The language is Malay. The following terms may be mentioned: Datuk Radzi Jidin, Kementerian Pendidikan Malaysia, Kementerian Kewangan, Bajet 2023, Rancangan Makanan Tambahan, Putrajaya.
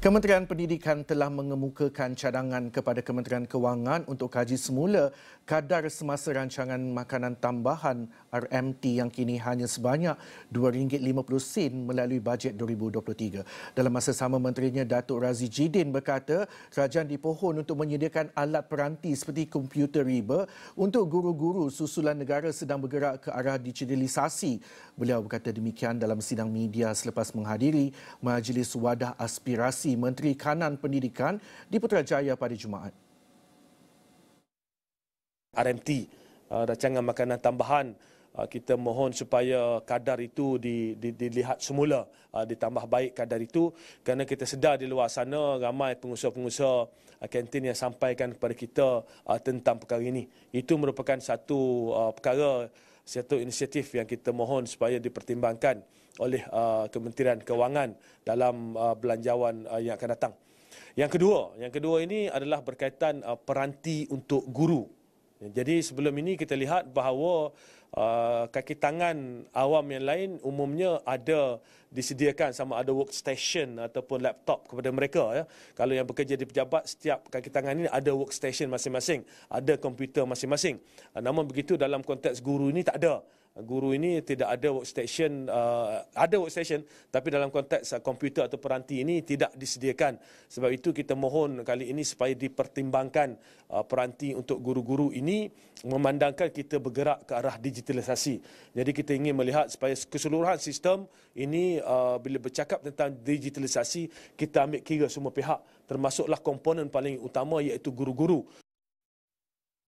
Kementerian Pendidikan telah mengemukakan cadangan kepada Kementerian Kewangan untuk kaji semula kadar semasa Rancangan Makanan Tambahan RMT yang kini hanya sebanyak RM2.50 melalui Bajet 2023. Dalam masa sama, Menterinya Datuk Radzi Jidin berkata kerajaan dipohon untuk menyediakan alat peranti seperti komputer riba untuk guru-guru susulan negara sedang bergerak ke arah digitalisasi. Beliau berkata demikian dalam sidang media selepas menghadiri Majlis Wadah Aspirasi Menteri Kanan Pendidikan di Putrajaya pada Jumaat. RMT, Rancangan Makanan Tambahan, kita mohon supaya kadar itu dilihat semula, ditambah baik kadar itu, kerana kita sedar di luar sana ramai pengusaha-pengusaha kantin yang sampaikan kepada kita tentang perkara ini. Itu merupakan satu inisiatif yang kita mohon supaya dipertimbangkan oleh Kementerian Kewangan dalam belanjawan yang akan datang. Yang kedua ini adalah berkaitan peranti untuk guru. Jadi sebelum ini kita lihat bahawa kaki tangan awam yang lain umumnya ada disediakan, sama ada workstation ataupun laptop kepada mereka. Ya. Kalau yang bekerja di pejabat, setiap kaki tangan ini ada workstation masing-masing, ada komputer masing-masing. Namun begitu dalam konteks guru ini tak ada. Guru ini tidak ada workstation, ada workstation tapi dalam konteks komputer atau peranti ini tidak disediakan. Sebab itu kita mohon kali ini supaya dipertimbangkan peranti untuk guru-guru ini memandangkan kita bergerak ke arah digitalisasi. Jadi kita ingin melihat supaya keseluruhan sistem ini bila bercakap tentang digitalisasi, kita ambil kira semua pihak, termasuklah komponen paling utama iaitu guru-guru.